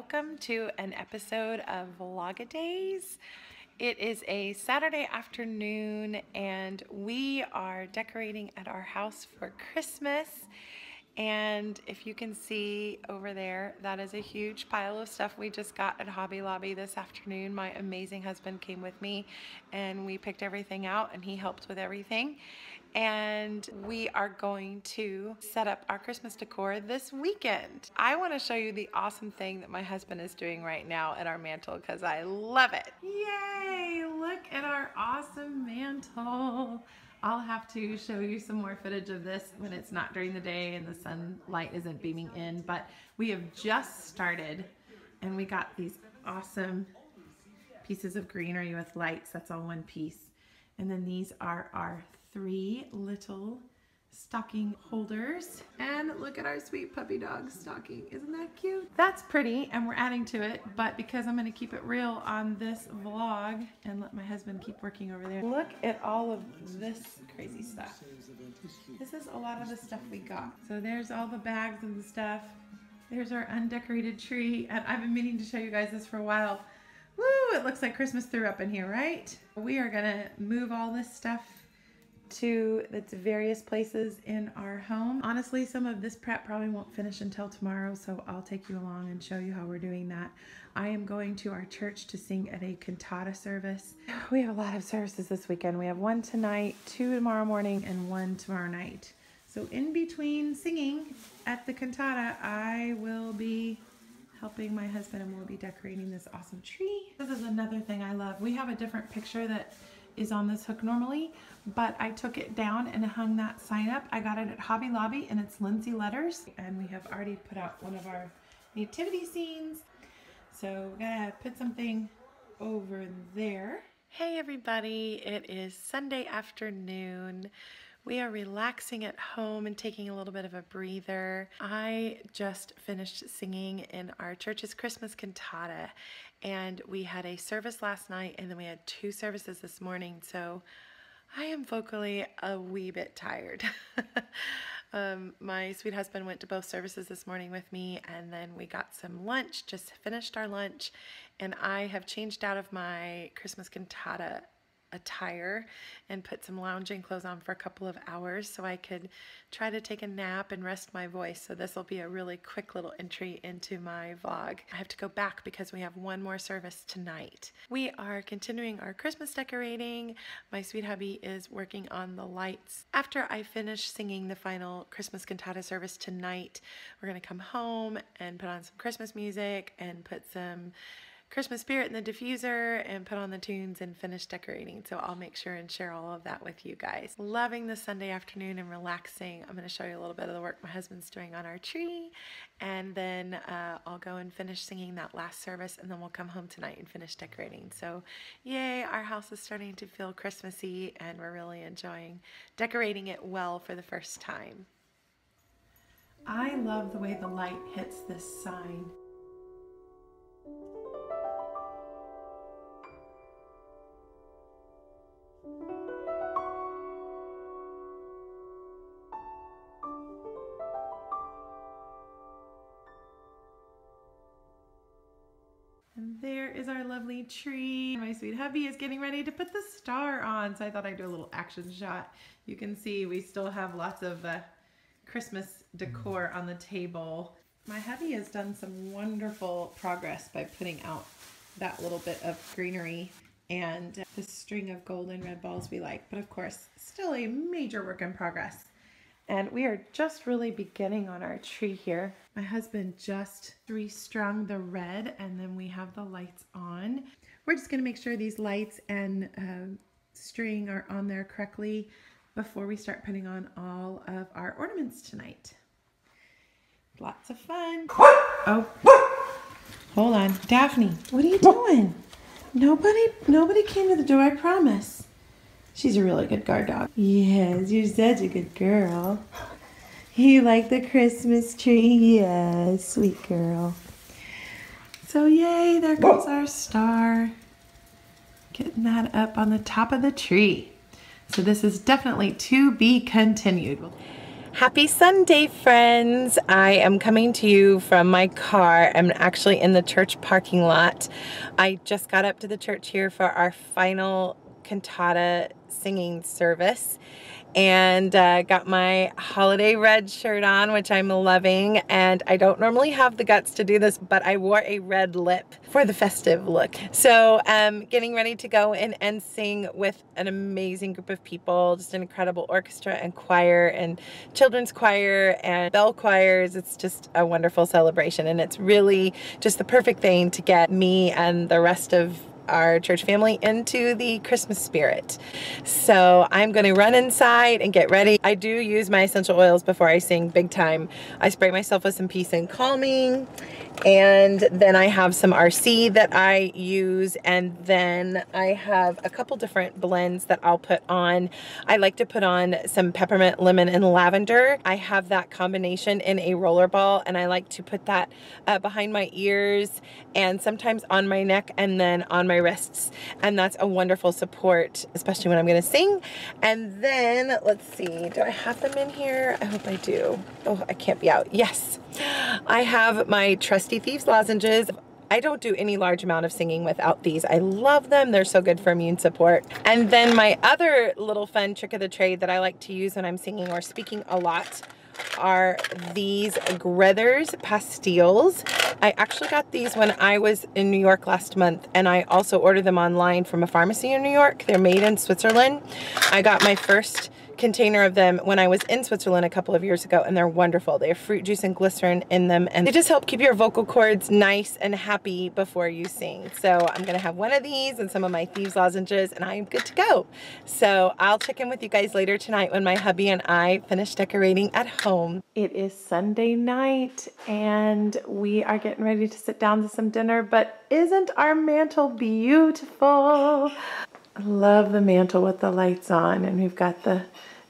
Welcome to an episode of Vlog-a-Days. It is a Saturday afternoon and we are decorating at our house for Christmas. And if you can see over there, that is a huge pile of stuff we just got at Hobby Lobby this afternoon. My amazing husband came with me and we picked everything out and he helped with everything. And we are going to set up our Christmas decor this weekend. I want to show you the awesome thing that my husband is doing right now at our mantle because I love it. Yay! Look at our awesome mantle. I'll have to show you some more footage of this when it's not during the day and the sunlight isn't beaming in, but we have just started and we got these awesome pieces of greenery with lights. That's all one piece. And then these are our three little stocking holders. And look at our sweet puppy dog stocking. Isn't that cute? That's pretty and we're adding to it, but because I'm gonna keep it real on this vlog and let my husband keep working over there. Look at all of this crazy stuff. This is a lot of the stuff we got. So there's all the bags and the stuff. There's our undecorated tree, and I've been meaning to show you guys this for a while. Woo, it looks like Christmas threw up in here, right? We are gonna move all this stuff to its various places in our home. Honestly, some of this prep probably won't finish until tomorrow, so I'll take you along and show you how we're doing that. I am going to our church to sing at a cantata service. We have a lot of services this weekend. We have one tonight, two tomorrow morning, and one tomorrow night. So in between singing at the cantata, I will be helping my husband and we'll be decorating this awesome tree. This is another thing I love. We have a different picture that is on this hook normally, but I took it down and hung that sign up. I got it at Hobby Lobby and it's Lindsay Letters. And we have already put out one of our nativity scenes. So we're gonna put something over there. Hey everybody, it is Sunday afternoon. We are relaxing at home and taking a little bit of a breather. I just finished singing in our church's Christmas cantata, and we had a service last night, and then we had two services this morning, so I am vocally a wee bit tired. My sweet husband went to both services this morning with me, and then we got some lunch, just finished our lunch, and I have changed out of my Christmas cantata attire and put some lounging clothes on for a couple of hours so I could try to take a nap and rest my voice. So this will be a really quick little entry into my vlog. I have to go back because we have one more service tonight. We are continuing our Christmas decorating. My sweet hubby is working on the lights. After I finish singing the final Christmas cantata service tonight, we're going to come home and put on some Christmas music and put some Christmas spirit in the diffuser and put on the tunes and finish decorating. So I'll make sure and share all of that with you guys. Loving this Sunday afternoon and relaxing. I'm going to show you a little bit of the work my husband's doing on our tree, and then I'll go and finish singing that last service, and then we'll come home tonight and finish decorating. So yay, our house is starting to feel Christmassy and we're really enjoying decorating it well for the first time. I love the way the light hits this sign. Our lovely tree. My sweet hubby is getting ready to put the star on, so I thought I'd do a little action shot. You can see we still have lots of Christmas decor on the table. My hubby has done some wonderful progress by putting out that little bit of greenery and the string of gold and red balls we like, but of course still a major work in progress. And we are just really beginning on our tree here. My husband just restrung the red, and then we have the lights on. We're just gonna make sure these lights and string are on there correctly before we start putting on all of our ornaments tonight. Lots of fun. Oh, hold on. Daphne, what are you doing? Nobody came to the door, I promise. She's a really good guard dog. Yes, you're such a good girl. You like the Christmas tree? Yes, sweet girl. So yay, there goes our star. Getting that up on the top of the tree. So this is definitely to be continued. Happy Sunday, friends! I am coming to you from my car. I'm actually in the church parking lot. I just got up to the church here for our final cantata singing service and got my holiday red shirt on, which I'm loving, and I don't normally have the guts to do this, but I wore a red lip for the festive look. So getting ready to go in and sing with an amazing group of people, just an incredible orchestra and choir and children's choir and bell choirs. It's just a wonderful celebration, and it's really just the perfect thing to get me and the rest of our church family into the Christmas spirit. So I'm going to run inside and get ready. I do use my essential oils before I sing big time. I spray myself with some Peace and Calming, and then I have some RC that I use, and then I have a couple different blends that I'll put on. I like to put on some Peppermint, Lemon, and Lavender. I have that combination in a roller ball, and I like to put that behind my ears and sometimes on my neck and then on my wrists, and that's a wonderful support, especially when I'm gonna sing. And then let's see, do I have them in here? I hope I do. Oh, I can't be out. Yes, I have my trusty Thieves lozenges. I don't do any large amount of singing without these. I love them. They're so good for immune support. And then my other little fun trick of the trade that I like to use when I'm singing or speaking a lot are these Grether's Pastilles. I actually got these when I was in New York last month, and I also ordered them online from a pharmacy in New York. They're made in Switzerland. I got my first container of them when I was in Switzerland a couple of years ago, and they're wonderful. They have fruit juice and glycerin in them, and they just help keep your vocal cords nice and happy before you sing. So I'm gonna have one of these and some of my Thieves lozenges, and I am good to go. So I'll check in with you guys later tonight when my hubby and I finish decorating at home. It is Sunday night and we are getting ready to sit down to some dinner, but isn't our mantle beautiful? I love the mantle with the lights on, and we've got the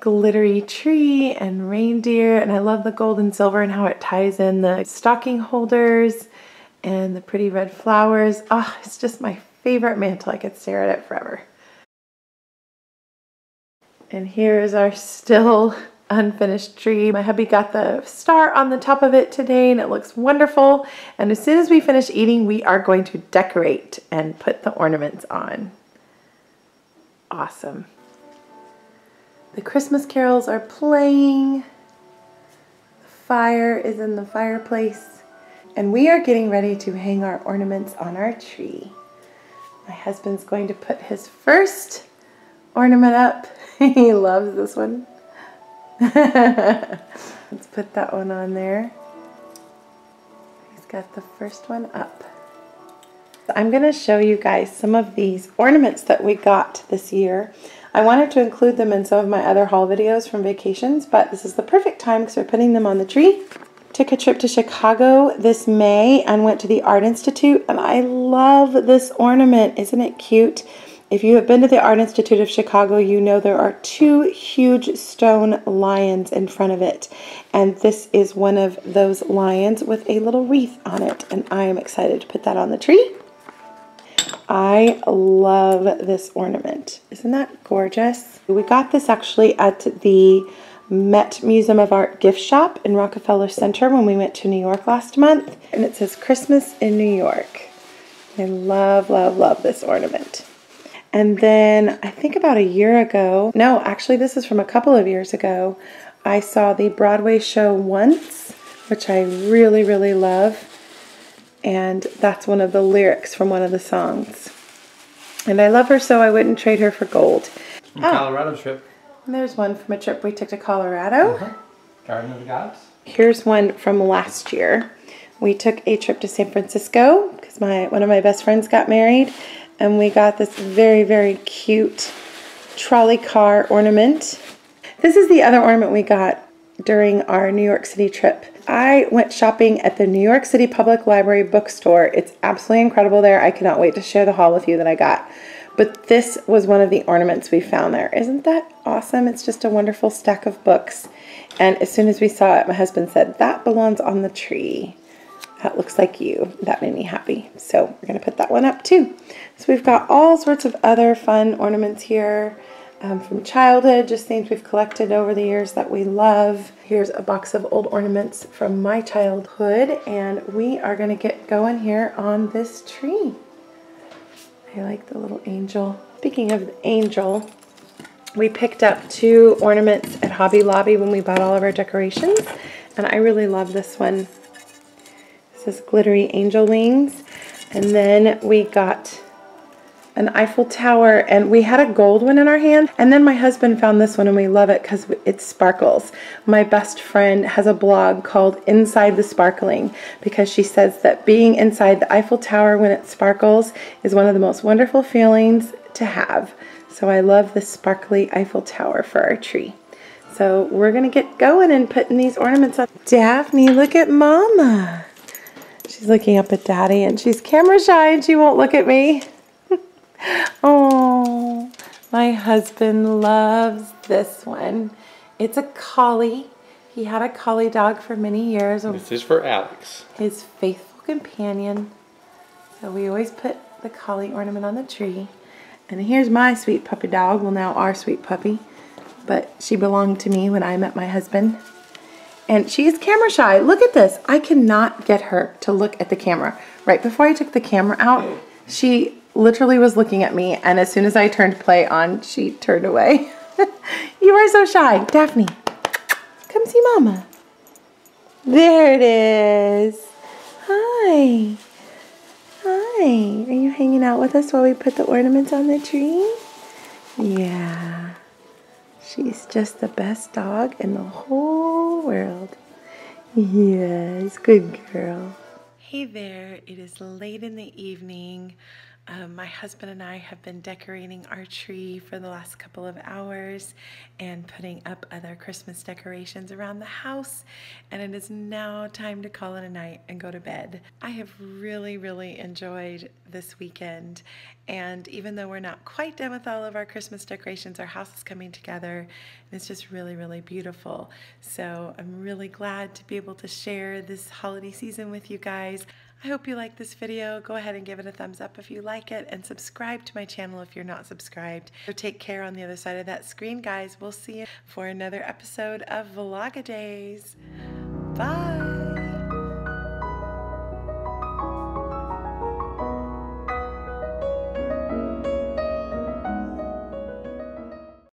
glittery tree and reindeer, and I love the gold and silver and how it ties in the stocking holders and the pretty red flowers. Oh, it's just my favorite mantle. I could stare at it forever. And here is our still unfinished tree. My hubby got the star on the top of it today, and it looks wonderful. And as soon as we finish eating, we are going to decorate and put the ornaments on. Awesome. The Christmas carols are playing. The fire is in the fireplace, and we are getting ready to hang our ornaments on our tree. My husband's going to put his first ornament up. He loves this one. Let's put that one on there. He's got the first one up. I'm going to show you guys some of these ornaments that we got this year. I wanted to include them in some of my other haul videos from vacations, but this is the perfect time because we're putting them on the tree. Took a trip to Chicago this May and went to the Art Institute, and I love this ornament. Isn't it cute? If you have been to the Art Institute of Chicago, you know there are two huge stone lions in front of it. And this is one of those lions with a little wreath on it, and I am excited to put that on the tree. I love this ornament. Isn't that gorgeous? We got this actually at the Met Museum of Art gift shop in Rockefeller Center when we went to New York last month. And it says Christmas in New York. I love, love, love this ornament. And then I think about a year ago, no, actually this is from a couple of years ago, I saw the Broadway show Once, which I really, really love. And that's one of the lyrics from one of the songs. And I love her, so I wouldn't trade her for gold. From a Colorado trip. And there's one from a trip we took to Colorado. Garden of the Gods. Here's one from last year. We took a trip to San Francisco because one of my best friends got married. And we got this very, very cute trolley car ornament. This is the other ornament we got during our New York City trip. I went shopping at the New York City Public Library bookstore. It's absolutely incredible there. I cannot wait to share the haul with you that I got. But this was one of the ornaments we found there. Isn't that awesome? It's just a wonderful stack of books. And as soon as we saw it, my husband said, that belongs on the tree. That looks like you. That made me happy. So we're going to put that one up too. So we've got all sorts of other fun ornaments here. from childhood, just things we've collected over the years that we love. Here's a box of old ornaments from my childhood, and we are gonna get going here on this tree. I like the little angel. Speaking of the angel, we picked up two ornaments at Hobby Lobby when we bought all of our decorations, and I really love this one. This is glittery angel wings, and then we got an Eiffel Tower, and we had a gold one in our hand, and then my husband found this one and we love it because it sparkles. My best friend has a blog called Inside the Sparkling because she says that being inside the Eiffel Tower when it sparkles is one of the most wonderful feelings to have. So I love the sparkly Eiffel Tower for our tree. So we're gonna get going and putting these ornaments up. Daphne, look at Mama. She's looking up at Daddy and she's camera shy and she won't look at me. Oh, my husband loves this one. It's a collie. He had a collie dog for many years. This is for Alex, his faithful companion. So we always put the collie ornament on the tree. And here's my sweet puppy dog. Well, now our sweet puppy. But she belonged to me when I met my husband. And she is camera shy. Look at this. I cannot get her to look at the camera. Right before I took the camera out, she literally was looking at me, and as soon as I turned play on, she turned away. You are so shy. Daphne, come see Mama. There it is. Hi. Hi. Are you hanging out with us while we put the ornaments on the tree? Yeah. She's just the best dog in the whole world. Yes, good girl. Hey there. It is late in the evening. My husband and I have been decorating our tree for the last couple of hours and putting up other Christmas decorations around the house, and it is now time to call it a night and go to bed. I have really enjoyed this weekend, and even though we're not quite done with all of our Christmas decorations, our house is coming together and it's just really beautiful. So I'm really glad to be able to share this holiday season with you guys. I hope you like this video. Go ahead and give it a thumbs up if you like it, and subscribe to my channel if you're not subscribed. So take care on the other side of that screen, guys. We'll see you for another episode of Vlogadays. Bye!